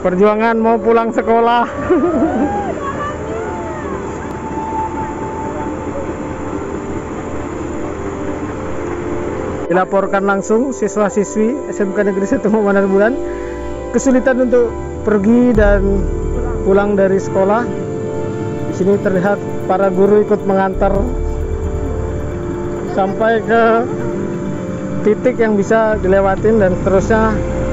Perjuangan mau pulang sekolah. Dilaporkan langsung siswa-siswi SMK Negeri 1 Mook Manaar Bulatn kesulitan untuk pergi dan pulang dari sekolah. Di sini terlihat para guru ikut mengantar sampai ke titik yang bisa dilewatin dan seterusnya.